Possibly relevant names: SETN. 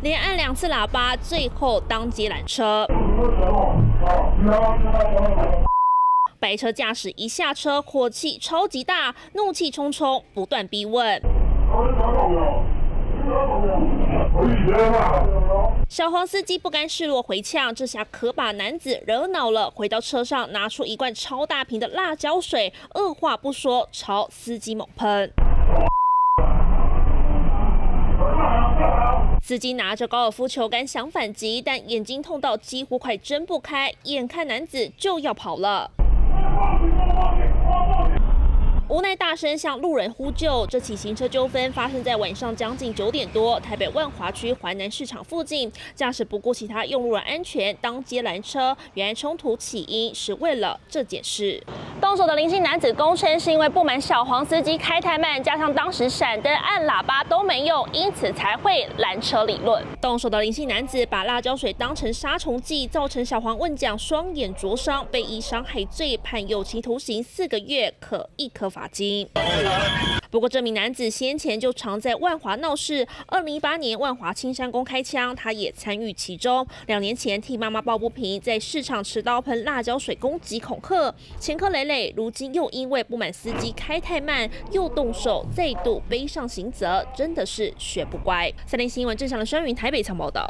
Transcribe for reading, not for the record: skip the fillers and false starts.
连按2次喇叭，最后当街拦车。 白车驾驶一下车，火气超级大，怒气冲冲，不断逼问。小黄司机不甘示弱回呛，这下可把男子惹恼了。回到车上，拿出一罐超大瓶的辣椒水，二话不说朝司机猛喷。 司机拿着高尔夫球杆想反击，但眼睛痛到几乎快睁不开，眼看男子就要跑了，无奈大声向路人呼救。这起行车纠纷发生在晚上将近9点多，台北万华区环南市场附近，驾驶不顾其他用路人安全，当街拦车。原来冲突起因是为了这件事。 动手的林姓男子供称，是因为不满小黄司机开太慢，加上当时闪灯、按喇叭都没用，因此才会拦车理论。动手的林姓男子把辣椒水当成杀虫剂，造成小黄问讲双眼灼伤，被依伤害罪判有期徒刑4个月，可1颗罚金。不过这名男子先前就常在万华闹事，2018年万华青山宫开枪，他也参与其中。2年前替妈妈抱不平，在市场持刀喷辣椒水攻击恐吓，前科累累。 如今又因为不满司机开太慢，又动手，再度背上刑责，真的是学不乖。3立新闻郑祥的宣云台北采报道。